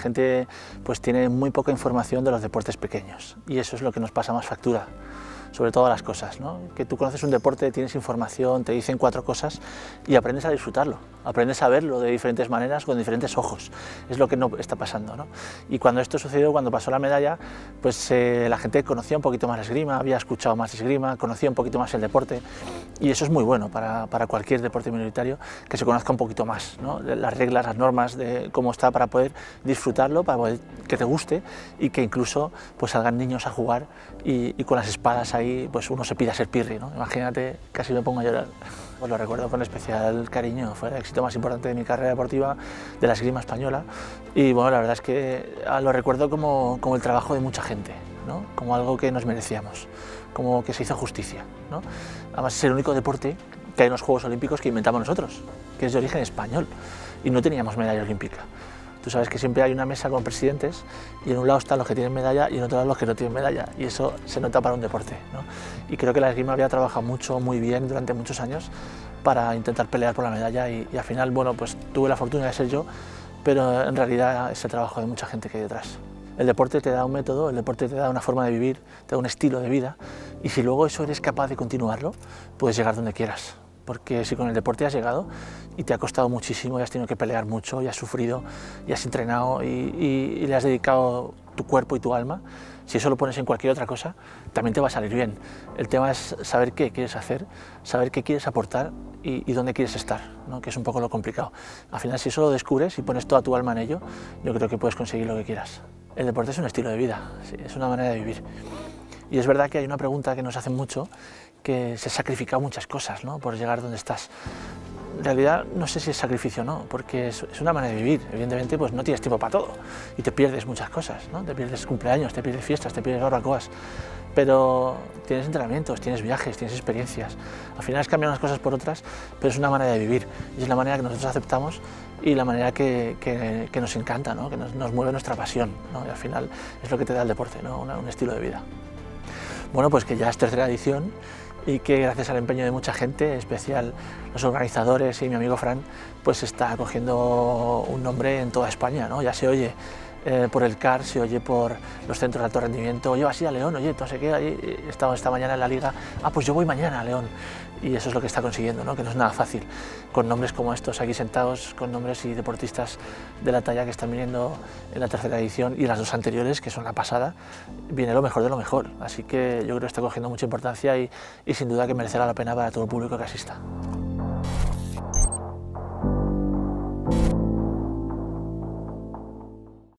gente pues tiene muy poca información de los deportes pequeños y eso es lo que nos pasa más factura, sobre todo las cosas, ¿no? Que tú conoces un deporte, tienes información, te dicen cuatro cosas y aprendes a disfrutarlo, aprendes a verlo de diferentes maneras, con diferentes ojos, es lo que no está pasando, ¿no? Y cuando esto sucedió, cuando pasó la medalla, pues la gente conocía un poquito más la esgrima, había escuchado más esgrima, conocía un poquito más el deporte y eso es muy bueno para cualquier deporte minoritario, que se conozca un poquito más, ¿no? Las reglas, las normas, de cómo está, para poder disfrutarlo, para poder que te guste y que incluso pues salgan niños a jugar y con las espadas ahí pues uno se pida ser Pirri, ¿no? Imagínate, casi me pongo a llorar. Pues lo recuerdo con especial cariño, fue el éxito más importante de mi carrera deportiva, de la esgrima española, y bueno, la verdad es que lo recuerdo como el trabajo de mucha gente, ¿no? Como algo que nos merecíamos, como que se hizo justicia, ¿no? Además es el único deporte que hay en los Juegos Olímpicos que inventamos nosotros, que es de origen español, y no teníamos medalla olímpica. Tú sabes que siempre hay una mesa con presidentes y en un lado están los que tienen medalla y en otro lado los que no tienen medalla, y eso se nota para un deporte, ¿no? Y creo que la esgrima había trabajado mucho, muy bien durante muchos años para intentar pelear por la medalla y al final, bueno, pues tuve la fortuna de ser yo, pero en realidad es el trabajo de mucha gente que hay detrás. El deporte te da un método, el deporte te da una forma de vivir, te da un estilo de vida y si luego eso eres capaz de continuarlo, puedes llegar donde quieras. Porque si con el deporte has llegado y te ha costado muchísimo y has tenido que pelear mucho y has sufrido y has entrenado y le has dedicado tu cuerpo y tu alma, si eso lo pones en cualquier otra cosa, también te va a salir bien. El tema es saber qué quieres hacer, saber qué quieres aportar y dónde quieres estar, ¿no? Que es un poco lo complicado. Al final, si eso lo descubres y pones toda tu alma en ello, yo creo que puedes conseguir lo que quieras. El deporte es un estilo de vida, es una manera de vivir. Y es verdad que hay una pregunta que nos hacen mucho, que se sacrifican muchas cosas, ¿no? Por llegar donde estás. En realidad no sé si es sacrificio o no, porque es una manera de vivir. Evidentemente pues no tienes tiempo para todo y te pierdes muchas cosas, ¿no? Te pierdes cumpleaños, te pierdes fiestas, te pierdes barbacoas, pero tienes entrenamientos, tienes viajes, tienes experiencias. Al final es cambiar unas cosas por otras, pero es una manera de vivir y es la manera que nosotros aceptamos y la manera que nos encanta, ¿no? Que nos mueve nuestra pasión, ¿no? Y al final es lo que te da el deporte, ¿no? Un estilo de vida. Bueno, pues que ya es tercera edición y que gracias al empeño de mucha gente, en especial los organizadores y mi amigo Fran, pues está cogiendo un nombre en toda España, ¿no? Ya se oye por el CAR, se oye por los centros de alto rendimiento, oye, vas a ir a León, oye, tú no sé qué, ahí he estado esta mañana en la Liga, ah, pues yo voy mañana a León. Y eso es lo que está consiguiendo, ¿no? Que no es nada fácil, con nombres como estos aquí sentados, con nombres y deportistas de la talla que están viniendo en la tercera edición y en las dos anteriores, que son la pasada, viene lo mejor de lo mejor, así que yo creo que está cogiendo mucha importancia y sin duda que merecerá la pena para todo el público que asista.